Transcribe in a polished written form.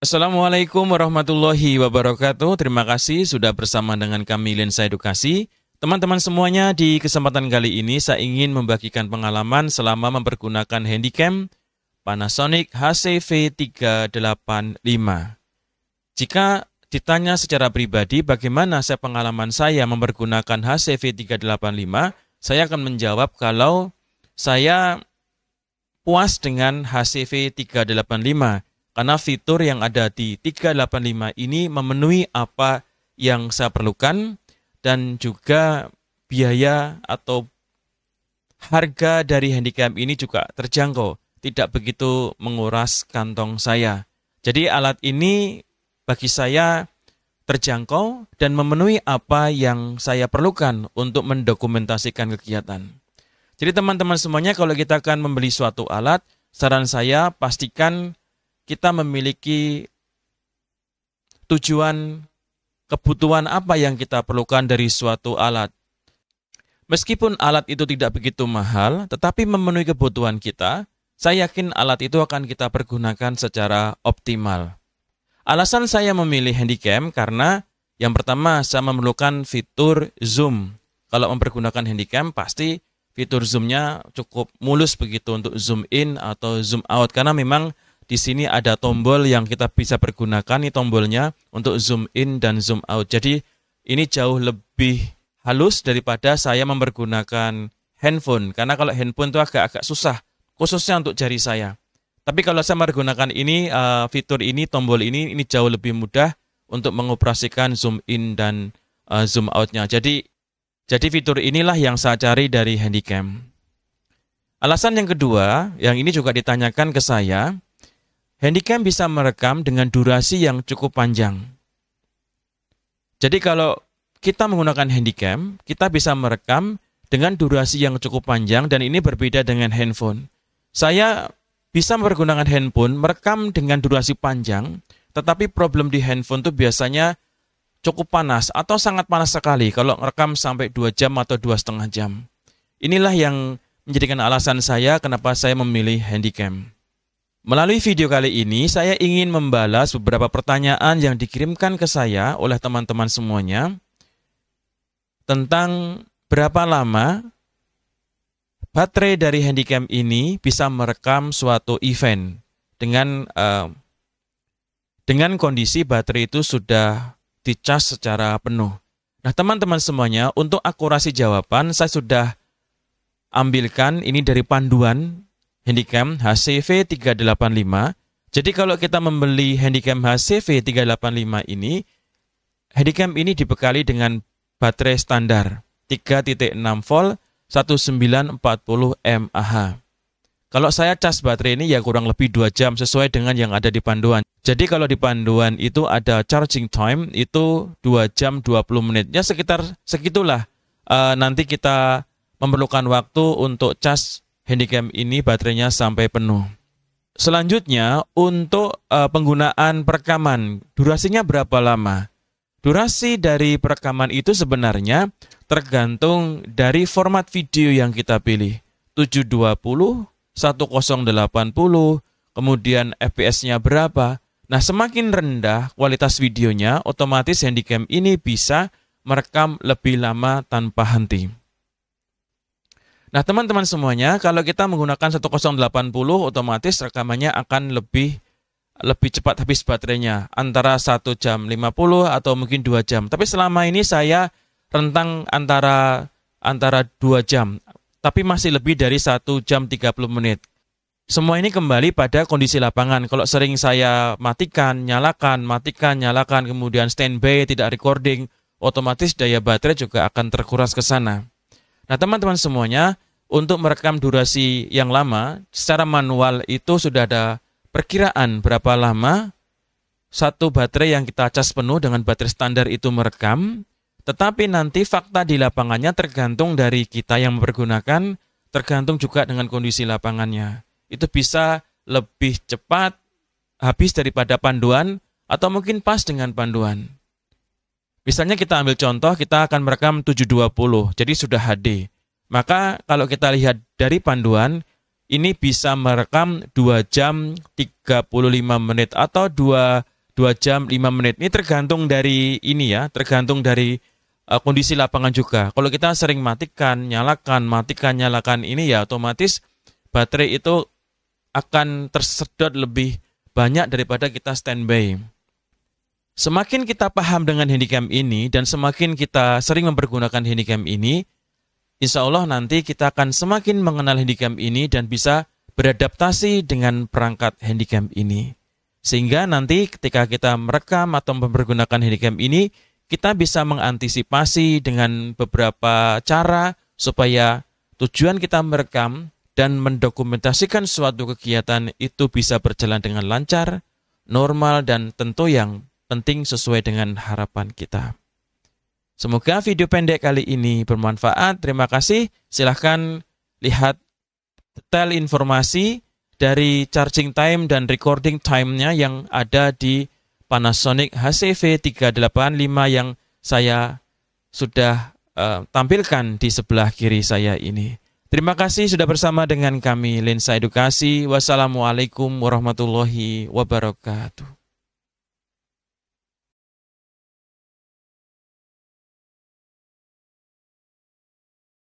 Assalamualaikum warahmatullahi wabarakatuh. Terima kasih sudah bersama dengan kami Lensa Edukasi. Teman-teman semuanya, di kesempatan kali ini saya ingin membagikan pengalaman selama mempergunakan handycam Panasonic HC-V385. Jika ditanya secara pribadi bagaimana pengalaman saya mempergunakan HC-V385, saya akan menjawab kalau saya puas dengan HC-V385. Karena fitur yang ada di 385 ini memenuhi apa yang saya perlukan dan juga biaya atau harga dari handycam ini juga terjangkau, tidak begitu menguras kantong saya. Jadi alat ini bagi saya terjangkau dan memenuhi apa yang saya perlukan untuk mendokumentasikan kegiatan. Jadi teman-teman semuanya, kalau kita akan membeli suatu alat, saran saya pastikan kita memiliki tujuan, kebutuhan apa yang kita perlukan dari suatu alat. Meskipun alat itu tidak begitu mahal, tetapi memenuhi kebutuhan kita, saya yakin alat itu akan kita pergunakan secara optimal. Alasan saya memilih handycam karena yang pertama, saya memerlukan fitur zoom. Kalau mempergunakan handycam, pasti fitur zoomnya cukup mulus begitu untuk zoom in atau zoom out, karena memang di sini ada tombol yang kita bisa pergunakan, ini tombolnya untuk zoom in dan zoom out. Jadi ini jauh lebih halus daripada saya mempergunakan handphone. Karena kalau handphone itu agak-agak susah, khususnya untuk jari saya. Tapi kalau saya menggunakan ini, fitur ini, tombol ini jauh lebih mudah untuk mengoperasikan zoom in dan zoom out-nya. Jadi fitur inilah yang saya cari dari handycam. Alasan yang kedua, yang ini juga ditanyakan ke saya, handycam bisa merekam dengan durasi yang cukup panjang. Jadi kalau kita menggunakan handycam, kita bisa merekam dengan durasi yang cukup panjang, dan ini berbeda dengan handphone. Saya bisa menggunakan handphone, merekam dengan durasi panjang, tetapi problem di handphone itu biasanya cukup panas atau sangat panas sekali kalau merekam sampai 2 jam atau 2,5 jam. Inilah yang menjadikan alasan saya kenapa saya memilih handycam. Melalui video kali ini, saya ingin membalas beberapa pertanyaan yang dikirimkan ke saya oleh teman-teman semuanya tentang berapa lama baterai dari handycam ini bisa merekam suatu event dengan kondisi baterai itu sudah dicas secara penuh. Nah, teman-teman semuanya, untuk akurasi jawaban saya sudah ambilkan ini dari panduan handycam HC-V385. Jadi kalau kita membeli handycam HC-V385 ini, handycam ini dibekali dengan baterai standar 3,6 volt 1940 mAh. Kalau saya cas baterai ini ya kurang lebih 2 jam sesuai dengan yang ada di panduan. Jadi kalau di panduan itu ada charging time itu 2 jam 20 menit. Ya sekitar segitulah nanti kita memerlukan waktu untuk cas handycam ini baterainya sampai penuh. Selanjutnya untuk penggunaan perekaman, durasinya berapa lama? Durasi dari perekaman itu sebenarnya tergantung dari format video yang kita pilih. 720, 1080, kemudian FPS-nya berapa. Nah, semakin rendah kualitas videonya, otomatis handycam ini bisa merekam lebih lama tanpa henti. Nah, teman-teman semuanya, kalau kita menggunakan 1080, otomatis rekamannya akan lebih cepat habis baterainya, antara 1 jam 50 atau mungkin 2 jam. Tapi selama ini saya rentang antara 2 jam, tapi masih lebih dari 1 jam 30 menit. Semua ini kembali pada kondisi lapangan. Kalau sering saya matikan, nyalakan, kemudian standby, tidak recording, otomatis daya baterai juga akan terkuras ke sana. Nah, teman-teman semuanya, untuk merekam durasi yang lama, secara manual itu sudah ada perkiraan berapa lama satu baterai yang kita cas penuh dengan baterai standar itu merekam, tetapi nanti fakta di lapangannya tergantung dari kita yang mempergunakan, tergantung juga dengan kondisi lapangannya. Itu bisa lebih cepat habis daripada panduan atau mungkin pas dengan panduan. Misalnya kita ambil contoh, kita akan merekam 720, jadi sudah HD. Maka kalau kita lihat dari panduan, ini bisa merekam 2 jam 35 menit atau 2 jam 5 menit. Ini tergantung dari ini ya, tergantung dari kondisi lapangan juga. Kalau kita sering matikan, nyalakan ini ya, otomatis baterai itu akan tersedot lebih banyak daripada kita standby. Semakin kita paham dengan handycam ini dan semakin kita sering mempergunakan handycam ini, insya Allah nanti kita akan semakin mengenal handycam ini dan bisa beradaptasi dengan perangkat handycam ini. Sehingga nanti ketika kita merekam atau mempergunakan handycam ini, kita bisa mengantisipasi dengan beberapa cara supaya tujuan kita merekam dan mendokumentasikan suatu kegiatan itu bisa berjalan dengan lancar, normal, dan tentu yang penting sesuai dengan harapan kita. Semoga video pendek kali ini bermanfaat. Terima kasih. Silahkan lihat detail informasi dari charging time dan recording time-nya yang ada di Panasonic HC-V385 yang saya sudah tampilkan di sebelah kiri saya ini. Terima kasih sudah bersama dengan kami Lensa Edukasi. Wassalamualaikum warahmatullahi wabarakatuh.